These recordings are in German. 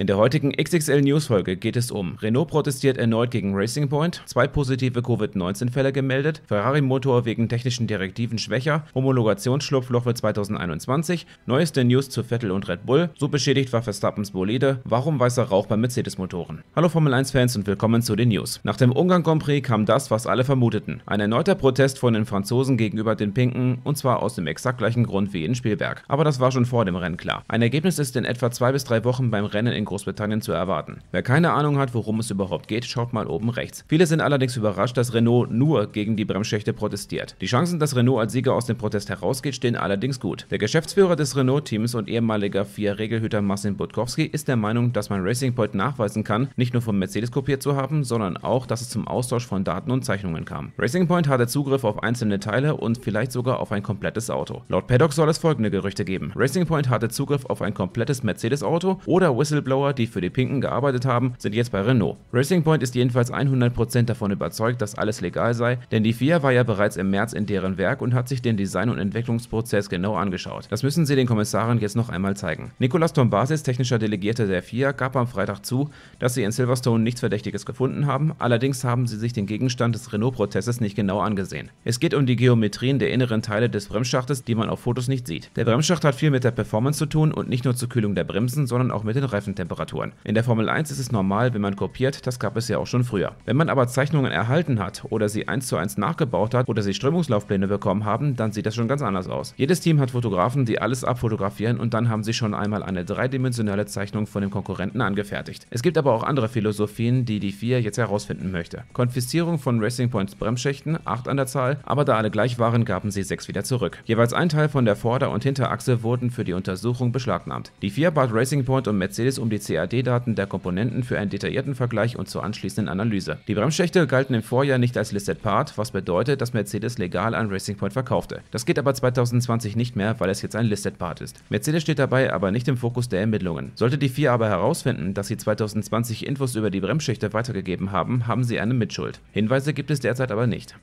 In der heutigen XXL-News-Folge geht es um: Renault protestiert erneut gegen Racing Point, 2 positive Covid-19-Fälle gemeldet, Ferrari-Motor wegen technischen Direktiven schwächer, Homologationsschlupfloch für 2021, neueste News zu Vettel und Red Bull, so beschädigt war Verstappens Bolide, warum weißer Rauch bei Mercedes-Motoren. Hallo Formel-1-Fans und willkommen zu den News. Nach dem Ungarn-Grand Prix kam das, was alle vermuteten: ein erneuter Protest von den Franzosen gegenüber den Pinken, und zwar aus dem exakt gleichen Grund wie in Spielberg. Aber das war schon vor dem Rennen klar. Ein Ergebnis ist in etwa 2 bis 3 Wochen beim Rennen in Großbritannien zu erwarten. Wer keine Ahnung hat, worum es überhaupt geht, schaut mal oben rechts. Viele sind allerdings überrascht, dass Renault nur gegen die Bremsschächte protestiert. Die Chancen, dass Renault als Sieger aus dem Protest herausgeht, stehen allerdings gut. Der Geschäftsführer des Renault-Teams und ehemaliger FIA-Regelhüter Marcin Budkowski ist der Meinung, dass man Racing Point nachweisen kann, nicht nur vom Mercedes kopiert zu haben, sondern auch, dass es zum Austausch von Daten und Zeichnungen kam. Racing Point hatte Zugriff auf einzelne Teile und vielleicht sogar auf ein komplettes Auto. Laut Paddock soll es folgende Gerüchte geben: Racing Point hatte Zugriff auf ein komplettes Mercedes-Auto, oder Whistleblower, die für die Pinken gearbeitet haben, sind jetzt bei Renault. Racing Point ist jedenfalls 100% davon überzeugt, dass alles legal sei, denn die FIA war ja bereits im März in deren Werk und hat sich den Design- und Entwicklungsprozess genau angeschaut. Das müssen sie den Kommissaren jetzt noch einmal zeigen. Nicolas Tombazis, technischer Delegierter der FIA, gab am Freitag zu, dass sie in Silverstone nichts Verdächtiges gefunden haben, allerdings haben sie sich den Gegenstand des Renault-Protestes nicht genau angesehen. Es geht um die Geometrien der inneren Teile des Bremsschachtes, die man auf Fotos nicht sieht. Der Bremsschacht hat viel mit der Performance zu tun und nicht nur zur Kühlung der Bremsen, sondern auch mit den Reifentemperaturen. In der Formel 1 ist es normal, wenn man kopiert, das gab es ja auch schon früher. Wenn man aber Zeichnungen erhalten hat oder sie 1:1 nachgebaut hat oder sie Strömungslaufpläne bekommen haben, dann sieht das schon ganz anders aus. Jedes Team hat Fotografen, die alles abfotografieren, und dann haben sie schon einmal eine dreidimensionale Zeichnung von dem Konkurrenten angefertigt. Es gibt aber auch andere Philosophien, die die FIA jetzt herausfinden möchte. Konfiszierung von Racing Points Bremsschächten, 8 an der Zahl, aber da alle gleich waren, gaben sie 6 wieder zurück. Jeweils ein Teil von der Vorder- und Hinterachse wurden für die Untersuchung beschlagnahmt. Die FIA bat Racing Point und Mercedes um die CAD-Daten der Komponenten für einen detaillierten Vergleich und zur anschließenden Analyse. Die Bremsschächte galten im Vorjahr nicht als Listed Part, was bedeutet, dass Mercedes legal an Racing Point verkaufte. Das geht aber 2020 nicht mehr, weil es jetzt ein Listed Part ist. Mercedes steht dabei aber nicht im Fokus der Ermittlungen. Sollte die FIA aber herausfinden, dass sie 2020 Infos über die Bremsschächte weitergegeben haben, haben sie eine Mitschuld. Hinweise gibt es derzeit aber nicht.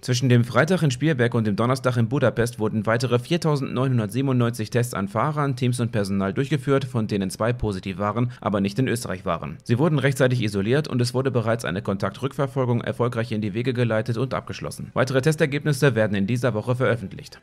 Zwischen dem Freitag in Spielberg und dem Donnerstag in Budapest wurden weitere 4.997 Tests an Fahrern, Teams und Personal durchgeführt, von denen 2 positiv waren, aber nicht in Österreich waren. Sie wurden rechtzeitig isoliert und es wurde bereits eine Kontaktrückverfolgung erfolgreich in die Wege geleitet und abgeschlossen. Weitere Testergebnisse werden in dieser Woche veröffentlicht.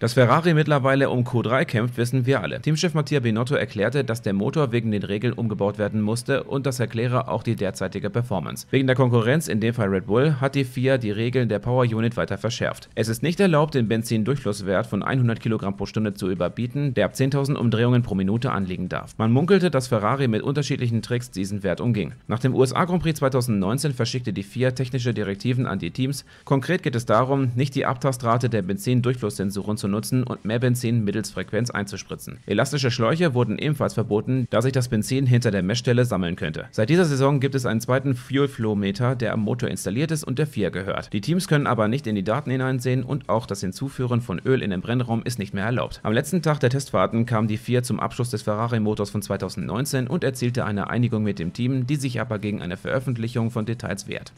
Dass Ferrari mittlerweile um Q3 kämpft, wissen wir alle. Teamchef Mattia Binotto erklärte, dass der Motor wegen den Regeln umgebaut werden musste, und das erkläre auch die derzeitige Performance. Wegen der Konkurrenz, in dem Fall Red Bull, hat die FIA die Regeln der Power Unit weiter verschärft. Es ist nicht erlaubt, den Benzindurchflusswert von 100 kg pro Stunde zu überbieten, der ab 10.000 Umdrehungen pro Minute anliegen darf. Man munkelte, dass Ferrari mit unterschiedlichen Tricks diesen Wert umging. Nach dem USA Grand Prix 2019 verschickte die FIA technische Direktiven an die Teams. Konkret geht es darum, nicht die Abtastrate der Benzindurchflusssensoren zu nutzen und mehr Benzin mittels Frequenz einzuspritzen. Elastische Schläuche wurden ebenfalls verboten, da sich das Benzin hinter der Messstelle sammeln könnte. Seit dieser Saison gibt es einen zweiten Fuel-Flow-Meter, der am Motor installiert ist und der FIA gehört. Die Teams können aber nicht in die Daten hineinsehen, und auch das Hinzuführen von Öl in den Brennraum ist nicht mehr erlaubt. Am letzten Tag der Testfahrten kam die FIA zum Abschluss des Ferrari-Motors von 2019 und erzielte eine Einigung mit dem Team, die sich aber gegen eine Veröffentlichung von Details wehrt.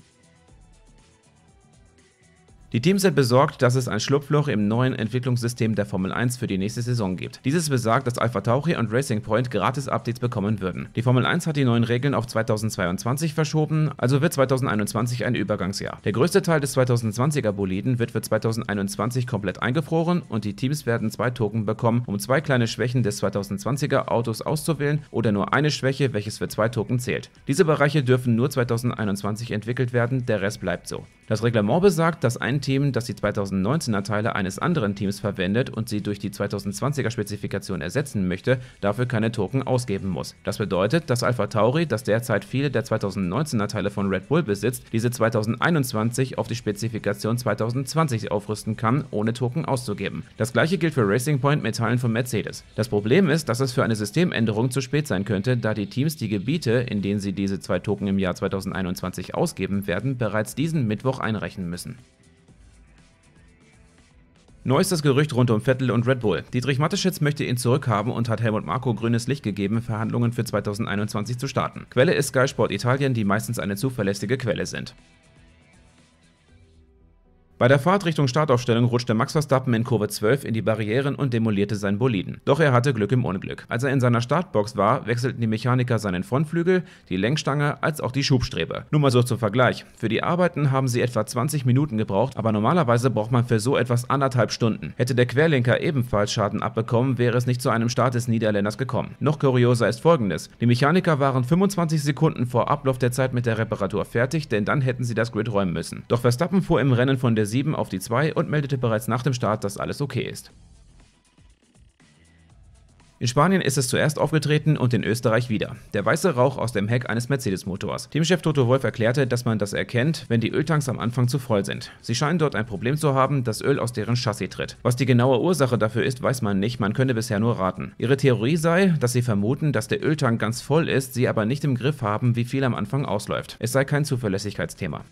Die Teams sind besorgt, dass es ein Schlupfloch im neuen Entwicklungssystem der Formel 1 für die nächste Saison gibt. Dieses besagt, dass AlphaTauri und Racing Point gratis Updates bekommen würden. Die Formel 1 hat die neuen Regeln auf 2022 verschoben, also wird 2021 ein Übergangsjahr. Der größte Teil des 2020er Boliden wird für 2021 komplett eingefroren, und die Teams werden 2 Token bekommen, um 2 kleine Schwächen des 2020er Autos auszuwählen, oder nur eine Schwäche, welches für 2 Token zählt. Diese Bereiche dürfen nur 2021 entwickelt werden, der Rest bleibt so. Das Reglement besagt, dass ein Team, das die 2019er Teile eines anderen Teams verwendet und sie durch die 2020er Spezifikation ersetzen möchte, dafür keine Token ausgeben muss. Das bedeutet, dass AlphaTauri, das derzeit viele der 2019er Teile von Red Bull besitzt, diese 2021 auf die Spezifikation 2020 aufrüsten kann, ohne Token auszugeben. Das gleiche gilt für Racing Point mit Teilen von Mercedes. Das Problem ist, dass es für eine Systemänderung zu spät sein könnte, da die Teams die Gebiete, in denen sie diese 2 Token im Jahr 2021 ausgeben werden, bereits diesen Mittwoch einreichen müssen. Neu ist das Gerücht rund um Vettel und Red Bull. Dietrich Mateschitz möchte ihn zurückhaben und hat Helmut Marco grünes Licht gegeben, Verhandlungen für 2021 zu starten. Quelle ist Sky Sport Italien, die meistens eine zuverlässige Quelle sind. Bei der Fahrt Richtung Startaufstellung rutschte Max Verstappen in Kurve 12 in die Barrieren und demolierte seinen Boliden. Doch er hatte Glück im Unglück. Als er in seiner Startbox war, wechselten die Mechaniker seinen Frontflügel, die Lenkstange als auch die Schubstrebe. Nur mal so zum Vergleich. Für die Arbeiten haben sie etwa 20 Minuten gebraucht, aber normalerweise braucht man für so etwas 1,5 Stunden. Hätte der Querlenker ebenfalls Schaden abbekommen, wäre es nicht zu einem Start des Niederländers gekommen. Noch kurioser ist Folgendes. Die Mechaniker waren 25 Sekunden vor Ablauf der Zeit mit der Reparatur fertig, denn dann hätten sie das Grid räumen müssen. Doch Verstappen fuhr im Rennen von der 7 auf die 2 und meldete bereits nach dem Start, dass alles okay ist. In Spanien ist es zuerst aufgetreten und in Österreich wieder. Der weiße Rauch aus dem Heck eines Mercedes-Motors. Teamchef Toto Wolff erklärte, dass man das erkennt, wenn die Öltanks am Anfang zu voll sind. Sie scheinen dort ein Problem zu haben, dass Öl aus deren Chassis tritt. Was die genaue Ursache dafür ist, weiß man nicht, man könne bisher nur raten. Ihre Theorie sei, dass sie vermuten, dass der Öltank ganz voll ist, sie aber nicht im Griff haben, wie viel am Anfang ausläuft. Es sei kein Zuverlässigkeitsthema.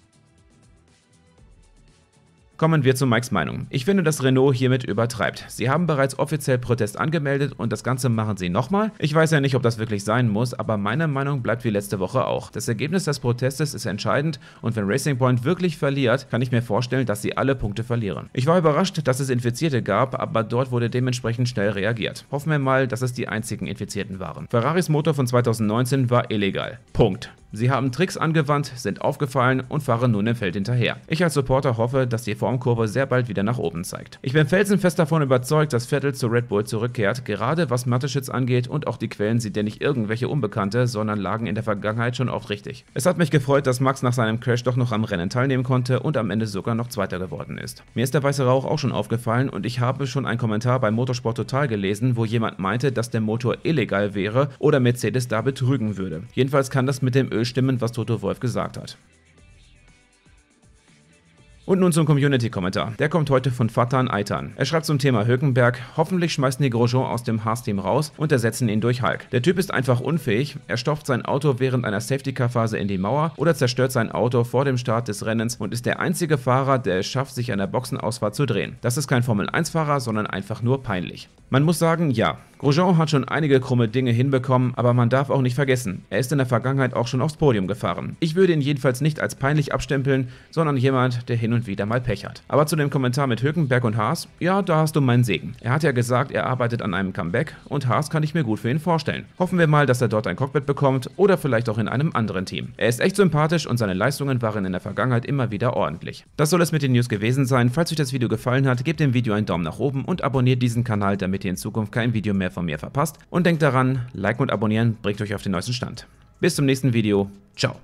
Kommen wir zu Mikes Meinung. Ich finde, dass Renault hiermit übertreibt. Sie haben bereits offiziell Protest angemeldet und das Ganze machen sie nochmal. Ich weiß ja nicht, ob das wirklich sein muss, aber meine Meinung bleibt wie letzte Woche auch. Das Ergebnis des Protestes ist entscheidend und wenn Racing Point wirklich verliert, kann ich mir vorstellen, dass sie alle Punkte verlieren. Ich war überrascht, dass es Infizierte gab, aber dort wurde dementsprechend schnell reagiert. Hoffen wir mal, dass es die einzigen Infizierten waren. Ferraris Motor von 2019 war illegal. Punkt. Sie haben Tricks angewandt, sind aufgefallen und fahren nun im Feld hinterher. Ich als Supporter hoffe, dass die Formkurve sehr bald wieder nach oben zeigt. Ich bin felsenfest davon überzeugt, dass Vettel zu Red Bull zurückkehrt, gerade was Mateschitz angeht und auch die Quellen sind ja nicht irgendwelche Unbekannte, sondern lagen in der Vergangenheit schon oft richtig. Es hat mich gefreut, dass Max nach seinem Crash doch noch am Rennen teilnehmen konnte und am Ende sogar noch Zweiter geworden ist. Mir ist der weiße Rauch auch schon aufgefallen und ich habe schon einen Kommentar bei Motorsport Total gelesen, wo jemand meinte, dass der Motor illegal wäre oder Mercedes da betrügen würde. Jedenfalls kann das mit dem Öl stimmen, was Toto Wolff gesagt hat. Und nun zum Community-Kommentar. Der kommt heute von Vatan Eitern. Er schreibt zum Thema Hülkenberg, hoffentlich schmeißen die Grosjean aus dem Haas-Team raus und ersetzen ihn durch Hulk. Der Typ ist einfach unfähig, er stopft sein Auto während einer Safety-Car-Phase in die Mauer oder zerstört sein Auto vor dem Start des Rennens und ist der einzige Fahrer, der es schafft, sich an der Boxenausfahrt zu drehen. Das ist kein Formel-1-Fahrer, sondern einfach nur peinlich. Man muss sagen, ja, Grosjean hat schon einige krumme Dinge hinbekommen, aber man darf auch nicht vergessen, er ist in der Vergangenheit auch schon aufs Podium gefahren. Ich würde ihn jedenfalls nicht als peinlich abstempeln, sondern jemand, der hin und wieder mal Pech hat. Aber zu dem Kommentar mit Hülkenberg und Haas, ja, da hast du meinen Segen. Er hat ja gesagt, er arbeitet an einem Comeback und Haas kann ich mir gut für ihn vorstellen. Hoffen wir mal, dass er dort ein Cockpit bekommt oder vielleicht auch in einem anderen Team. Er ist echt sympathisch und seine Leistungen waren in der Vergangenheit immer wieder ordentlich. Das soll es mit den News gewesen sein. Falls euch das Video gefallen hat, gebt dem Video einen Daumen nach oben und abonniert diesen Kanal, damit in Zukunft kein Video mehr von mir verpasst. Und denkt daran, liken und abonnieren bringt euch auf den neuesten Stand. Bis zum nächsten Video. Ciao.